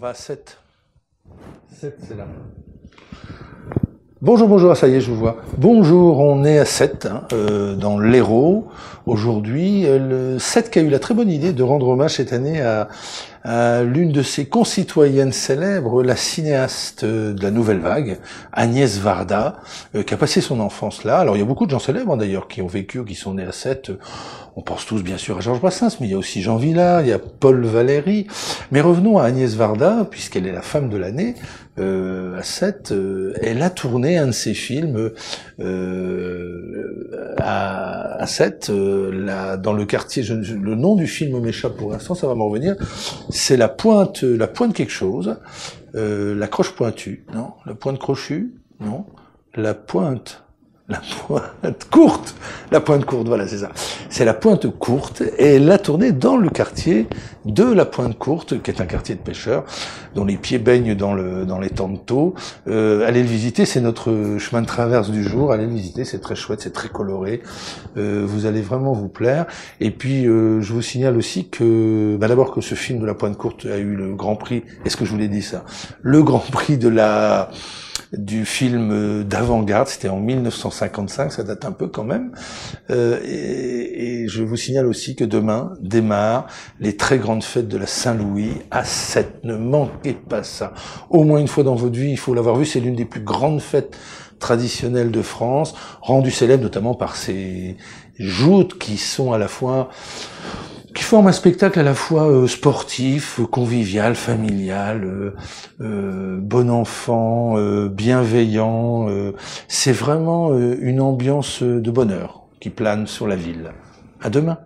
On va à 7. 7, c'est là. Bonjour, bonjour, ça y est, je vous vois. Bonjour, on est à Sète, dans l'Hérault, aujourd'hui. Sète qui a eu la très bonne idée de rendre hommage cette année à l'une de ses concitoyennes célèbres, la cinéaste de la Nouvelle Vague, Agnès Varda, qui a passé son enfance là. Alors, il y a beaucoup de gens célèbres, hein, d'ailleurs, qui ont vécu, qui sont nés à Sète. On pense tous, bien sûr, à Georges Brassens, mais il y a aussi Jean Villard, il y a Paul Valéry. Mais revenons à Agnès Varda, puisqu'elle est la femme de l'année, à Sète. Elle a tourné un de ses films à Sète, dans le quartier. Le nom du film m'échappe pour l'instant, ça va m'en revenir. C'est la pointe quelque chose, la croche pointue, non, la pointe crochue, non, la pointe courte, voilà, c'est ça. C'est la Pointe Courte, et elle a tourné dans le quartier de la Pointe Courte, qui est un quartier de pêcheurs, dont les pieds baignent dans l'étang de Thau. Allez le visiter, c'est notre chemin de traverse du jour. Allez le visiter, c'est très chouette, c'est très coloré. Vous allez vraiment vous plaire. Et puis, je vous signale aussi que, d'abord que ce film de la Pointe Courte a eu le Grand Prix. Est-ce que je vous l'ai dit ça? Le Grand Prix de du film d'avant-garde, c'était en 1955, ça date un peu quand même. Et je vous signale aussi que demain démarrent les très grandes fêtes de la Saint-Louis à Sète. Ne manquez pas ça. Au moins une fois dans votre vie, il faut l'avoir vu, c'est l'une des plus grandes fêtes traditionnelle de France, rendue célèbre notamment par ces joutes qui sont à la fois, qui forment un spectacle à la fois sportif, convivial, familial, bon enfant, bienveillant. C'est vraiment une ambiance de bonheur qui plane sur la ville. À demain.